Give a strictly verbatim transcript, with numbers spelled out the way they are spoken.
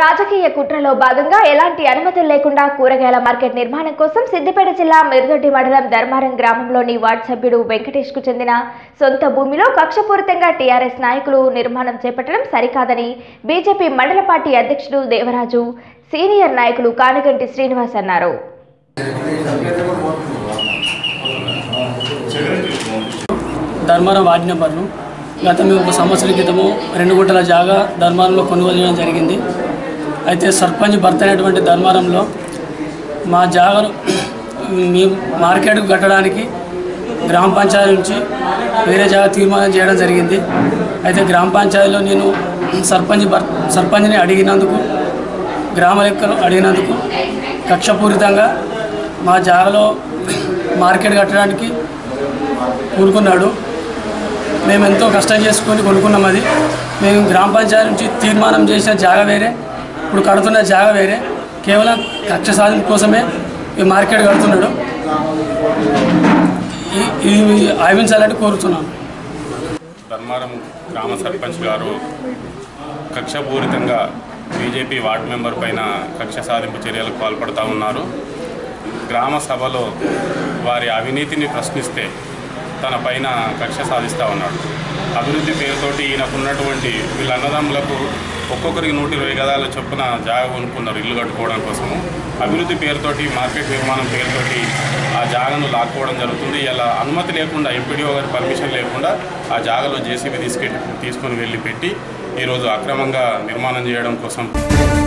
రాజకీయ కుట్రలో భాగంగా ఎలాంటి అనుమతులు లేకుండా కూరగాయల మార్కెట్ నిర్మాణం కోసం సిద్దిపేట జిల్లా మిర్దొడ్డి మండలం ధర్మారం గ్రామంలోని వార్డు సభ్యుడు వెంకటేష్ కు చెందిన సొంత భూమిలో కక్షపూరితంగా టిఆర్ఎస్ నాయకులు నిర్మాణం చేపట్టడం సరికాదని బీజేపీ మండల పార్టీ అధ్యక్షుడు దేవరాజు, సీనియర్ నాయకులు కానిగంటి శ్రీనివాస్ అన్నారు. ధర్మారం వార్డు నంబర్ను గత ఒక సంవత్సరాల క్రితము రెండు గుంటల జాగా ధర్మారంలో కొనుగోలు చేయడం జరిగింది. అయితే సర్పంచ్ భర్త అయినటువంటి ధర్మారంలో మా జాగాను మేము మార్కెట్కు కట్టడానికి గ్రామ పంచాయతీ నుంచి వేరే జాగా తీర్మానం చేయడం జరిగింది. అయితే గ్రామ పంచాయతీలో నేను సర్పంచ్ సర్పంచ్ని అడిగినందుకు గ్రామ లెక్కలు అడిగినందుకు కక్షపూరితంగా మా జాగాలో మార్కెట్ కట్టడానికి కూరుకున్నాడు. మేమెంతో కష్టం చేసుకొని కొనుక్కున్నాం. అది మేము గ్రామ పంచాయతీ నుంచి తీర్మానం చేసిన జాగా వేరే, ఇప్పుడు కడుతున్న జాగా వేరే. కేవలం కక్ష సాధన కోసమే ఈ మార్కెట్ కడుతున్నాడు. ఇది ఆవించాలని కోరుతున్నాను. ధర్మారం గ్రామ సర్పంచ్ గారు కక్షపూరితంగా బీజేపీ వార్డు మెంబర్ పైన కక్ష సాధింపు చర్యలకు పాల్పడుతూ ఉన్నారు. గ్రామ సభలో వారి అవినీతిని ప్రశ్నిస్తే తన పైన కక్ష సాధిస్తూ ఉన్నాడు. అభివృద్ధి పేరుతోటి ఈయనకున్నటువంటి వీళ్ళ అన్నదమ్ములకు ఒక్కొక్కరికి నూట ఇరవై గదాల చొప్పున జాగా కొనుక్కున్నారు ఇల్లు కట్టుకోవడం కోసము. అభివృద్ధి పేరుతోటి మార్కెట్ నిర్మాణం పేరుతోటి ఆ జాగాను లాక్కోవడం జరుగుతుంది. ఇలా అనుమతి లేకుండా ఎంపీడీఓ గారి పర్మిషన్ లేకుండా ఆ జాగాలో జేసీబీ తీసుకెళ్ళి తీసుకొని వెళ్ళి పెట్టి ఈరోజు అక్రమంగా నిర్మాణం చేయడం కోసం